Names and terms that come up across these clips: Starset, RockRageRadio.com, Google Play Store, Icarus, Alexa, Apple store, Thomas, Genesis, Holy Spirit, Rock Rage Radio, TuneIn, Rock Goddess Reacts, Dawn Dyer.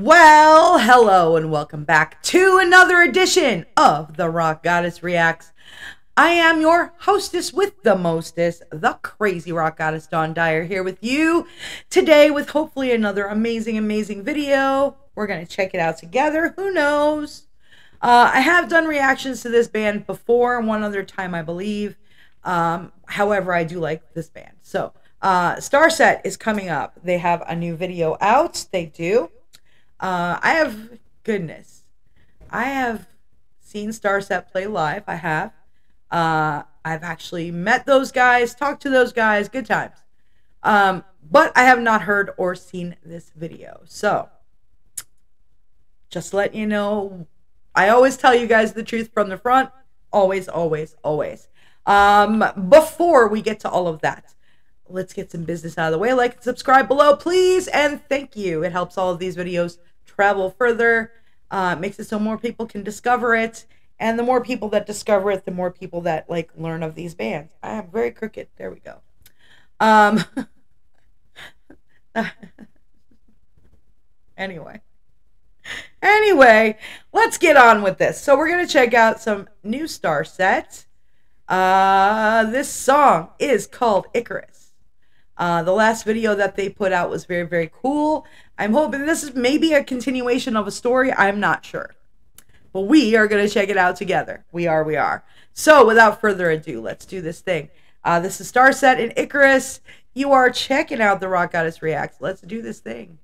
Well, hello and welcome back to another edition of the Rock Goddess Reacts. I am your hostess with the mostest, the crazy Rock Goddess Dawn Dyer, here with you today with hopefully another amazing video. We're going to check it out together. Who knows? I have done reactions to this band before, one other time I believe. However, I do like this band. So Starset is coming up. They have a new video out. They do. I have seen Starset play live. I have. I've actually met those guys, talked to those guys, good times. But I have not heard or seen this video. So just let you know, I always tell you guys the truth from the front. Always, always, always. Before we get to all of that, let's get some business out of the way. Like and subscribe below, please, and thank you. It helps all of these videos travel further, makes it so more people can discover it, and the more people that discover it, the more people that like learn of these bands. I am very crooked. There we go. Anyway, let's get on with this. So we're gonna check out some new Starset. This song is called Icarus. The last video that they put out was very cool. I'm hoping this is maybe a continuation of a story. I'm not sure. But we are going to check it out together. We are. So without further ado, let's do this thing. This is Starset and Icarus. You are checking out the Rock Goddess Reacts. Let's do this thing.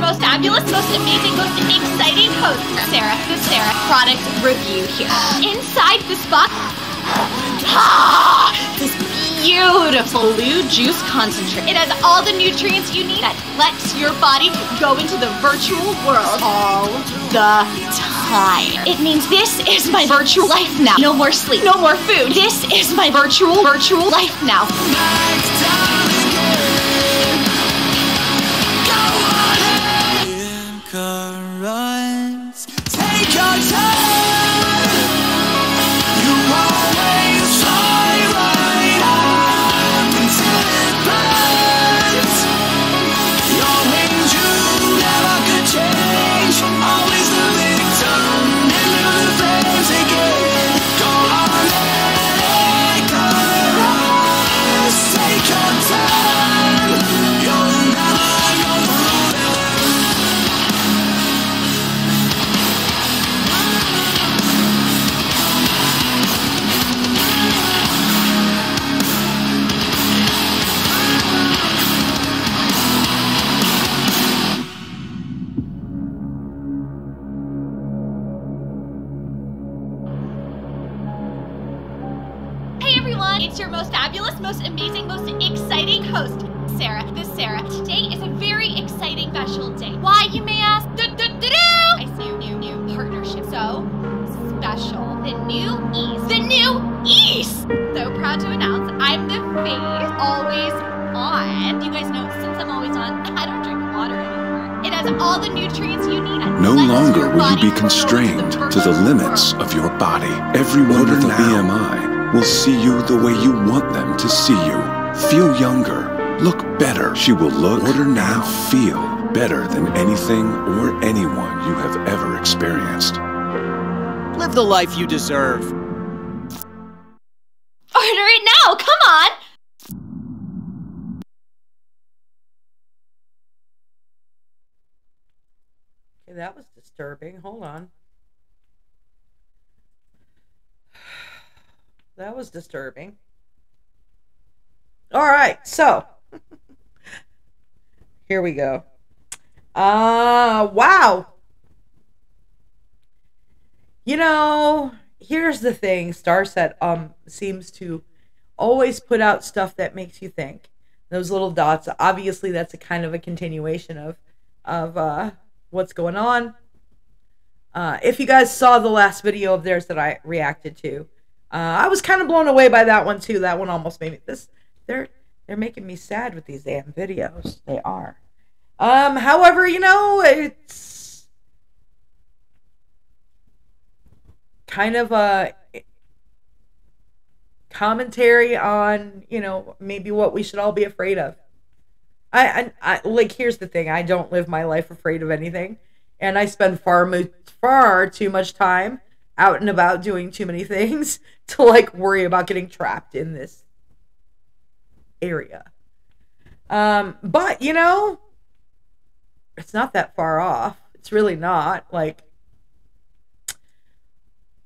Most amazing, most exciting host, Sarah, the Sarah product review here. Inside this box, this beautiful blue juice concentrate. It has all the nutrients you need that lets your body go into the virtual world all the time. It means this is my virtual life now. No more sleep, no more food. This is my virtual life now. Runs. Take your time. You are. It's your most fabulous, most amazing, most exciting host, Sarah. This Sarah. Today is a very exciting special day. Why, you may ask? I see a new partnership. So special. The new East. The new East! So proud to announce I'm the face, always on. You guys know, since I'm always on, I don't drink water anymore. It has all the nutrients you need. No longer will you be constrained to the limits of your body. Everyone with a BMI will see you the way you want them to see you. Feel younger, look better. She will look, order now, feel better than anything or anyone you have ever experienced. Live the life you deserve. Order it now, come on! Okay, that was disturbing, hold on. That was disturbing. All right, so here we go. Wow. You know, here's the thing. Starset seems to always put out stuff that makes you think. Those little dots. Obviously, that's a kind of a continuation of what's going on. If you guys saw the last video of theirs that I reacted to. I was kind of blown away by that one too. That one almost made me they're making me sad with these damn videos. They are. However, you know, it's kind of a commentary on, you know, maybe what we should all be afraid of. I like, here's the thing. I don't live my life afraid of anything, and I spend far too much time out and about doing too many things to like worry about getting trapped in this area. But you know, it's not that far off. It's really not. Like,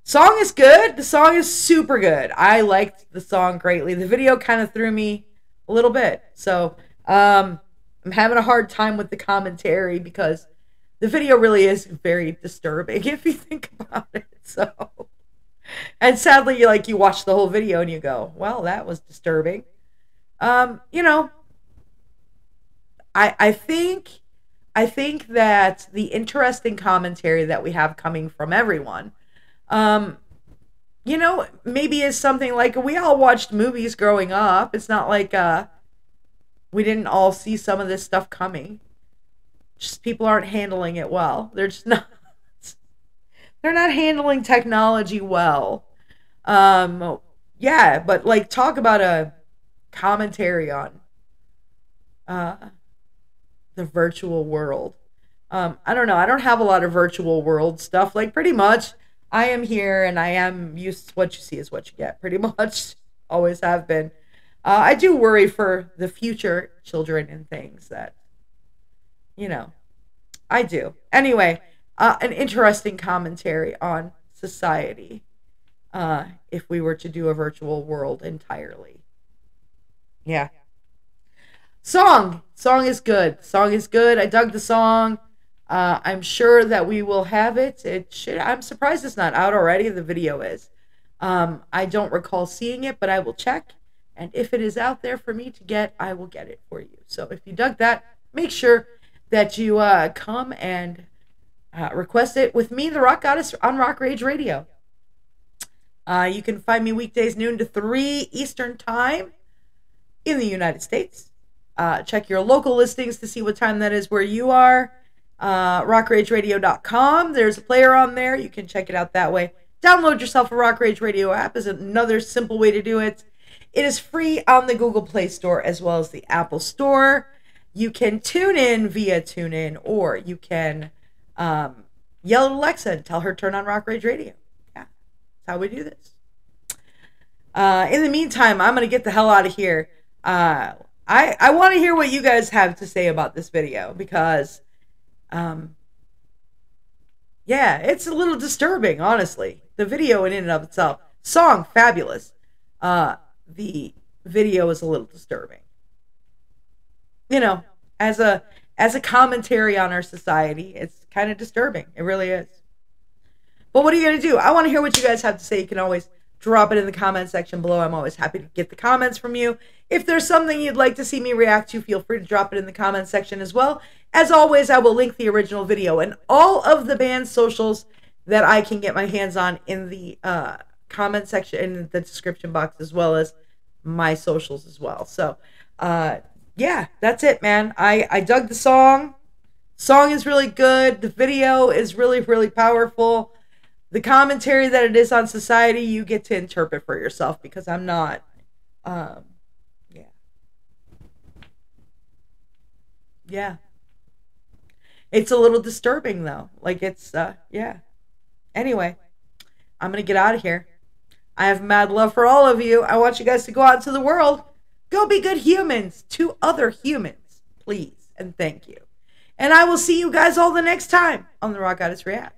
song is good. The song is super good. I liked the song greatly. The video kind of threw me a little bit. So I'm having a hard time with the commentary because the video really is very disturbing if you think about it. So, and sadly, you watch the whole video and you go, well, that was disturbing. You know, I think that the interesting commentary that we have coming from everyone, you know, maybe is something like, we all watched movies growing up. It's not like we didn't all see some of this stuff coming. Just people aren't handling it well. They're just not. They're not handling technology well. Yeah, but like, talk about a commentary on the virtual world. I don't know. I don't have a lot of virtual world stuff. Like, pretty much, I am here and I am used to what you see is what you get. Pretty much, always have been. I do worry for the future children and things that. You know, I do. Anyway, an interesting commentary on society if we were to do a virtual world entirely. Yeah. Song. Song is good. Song is good. I dug the song. I'm sure that we will have it. It should. I'm surprised it's not out already. The video is. I don't recall seeing it, but I will check. And if it is out there for me to get, I will get it for you. So if you dug that, make sure that you come and request it with me, the Rock Goddess, on Rock Rage Radio. You can find me weekdays noon to 3 Eastern Time in the United States. Check your local listings to see what time that is where you are. RockRageRadio.com. There's a player on there. You can check it out that way. Download yourself a Rock Rage Radio app is another simple way to do it. It is free on the Google Play Store as well as the Apple store. You can tune in via TuneIn, or you can yell at Alexa and tell her turn on Rock Rage Radio. Yeah, that's how we do this. In the meantime, I'm going to get the hell out of here. I want to hear what you guys have to say about this video because, yeah, it's a little disturbing, honestly. The video in and of itself. Song, fabulous. The video is a little disturbing. You know, as a commentary on our society, it's kind of disturbing. It really is. But what are you going to do? I want to hear what you guys have to say. You can always drop it in the comment section below. I'm always happy to get the comments from you. If there's something you'd like to see me react to, feel free to drop it in the comment section as well. As always, I will link the original video and all of the band's socials that I can get my hands on in the comment section, in the description box, as well as my socials as well. So, yeah, that's it, man. I dug the song. Song is really good. The video is really, really powerful. The commentary that it is on society, you get to interpret for yourself, because I'm not, yeah. It's a little disturbing, though. Like, it's, yeah. Anyway, I'm going to get out of here. I have mad love for all of you. I want you guys to go out into the world. Go be good humans to other humans, please, and thank you. And I will see you guys all the next time on the Rock Goddess Reacts.